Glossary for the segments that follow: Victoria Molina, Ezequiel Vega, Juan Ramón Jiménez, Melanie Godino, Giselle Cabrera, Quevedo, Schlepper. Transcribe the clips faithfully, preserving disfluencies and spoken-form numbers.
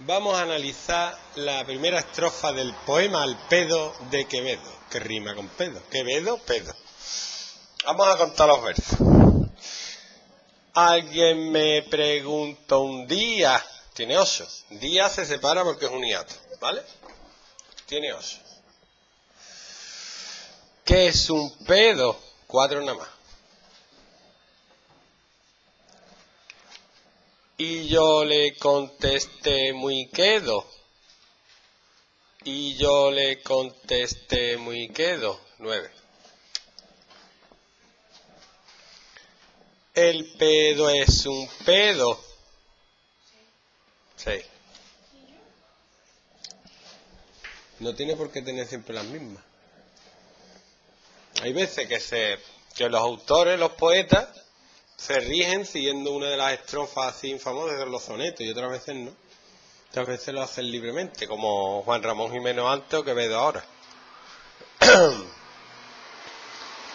Vamos a analizar la primera estrofa del poema Al pedo de Quevedo, que rima con pedo. Quevedo, pedo. Vamos a contar los versos. Alguien me preguntó un día, tiene ocho, día se separa porque es un hiato, ¿vale? Tiene ocho. ¿Qué es un pedo? Cuatro nada más. Y yo le contesté muy quedo. Y yo le contesté muy quedo. Nueve. El pedo es un pedo. Seis. No tiene por qué tener siempre las mismas. Hay veces que, se, que los autores, los poetas, se rigen siguiendo una de las estrofas así infamosas de los sonetos, y otras veces no. Otras veces lo hacen libremente, como Juan Ramón Jiménez antes o Quevedo ahora.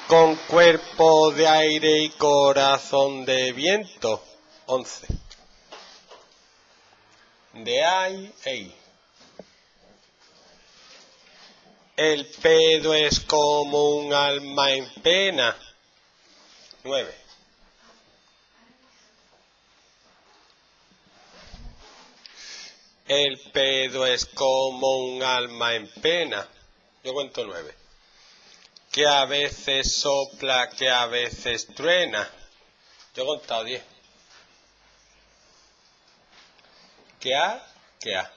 Con cuerpo de aire y corazón de viento. Once. De ay, ey. El pedo es como un alma en pena. Nueve. El pedo es como un alma en pena. Yo cuento nueve. Que a veces sopla, que a veces truena. Yo he contado diez. Que a, que a.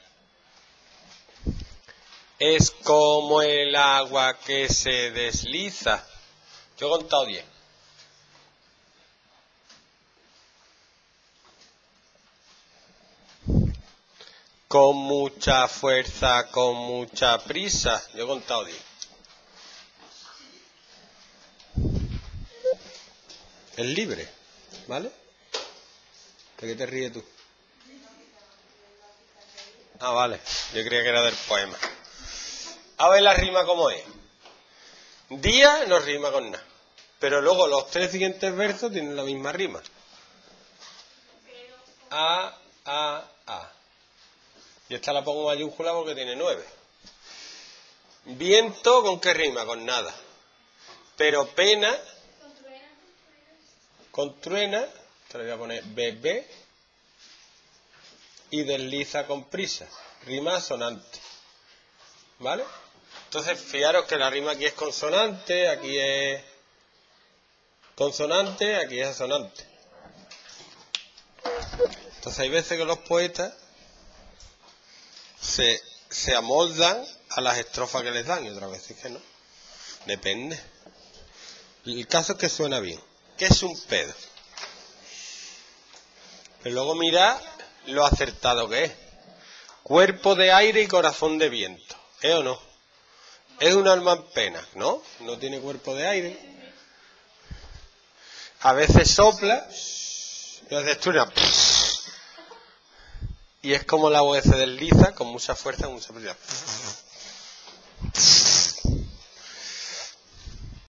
Es como el agua que se desliza. Yo he contado diez. Con mucha fuerza, con mucha prisa. Yo he contado diez. Es libre, ¿vale? ¿De qué te ríes tú? Ah, vale. Yo creía que era del poema. A ver la rima cómo es. Día no rima con nada. Pero luego los tres siguientes versos tienen la misma rima. A, A, A. Y esta la pongo mayúscula porque tiene nueve. Viento, ¿con qué rima? Con nada. Pero pena, con truena, te lo voy a poner bebé. Y desliza con prisa. Rima sonante. ¿Vale? Entonces, fijaros que la rima aquí es consonante, aquí es consonante, aquí es asonante. Entonces, hay veces que los poetas Se, se amoldan a las estrofas que les dan, y otras veces que no. Depende. El caso es que suena bien. ¿Qué es un pedo? Pero luego mirad lo acertado que es. Cuerpo de aire y corazón de viento. ¿Eh o no? Es un alma en pena, ¿no? No tiene cuerpo de aire. A veces sopla y a veces truena. Y es como la voz se desliza con mucha fuerza, mucha prisa.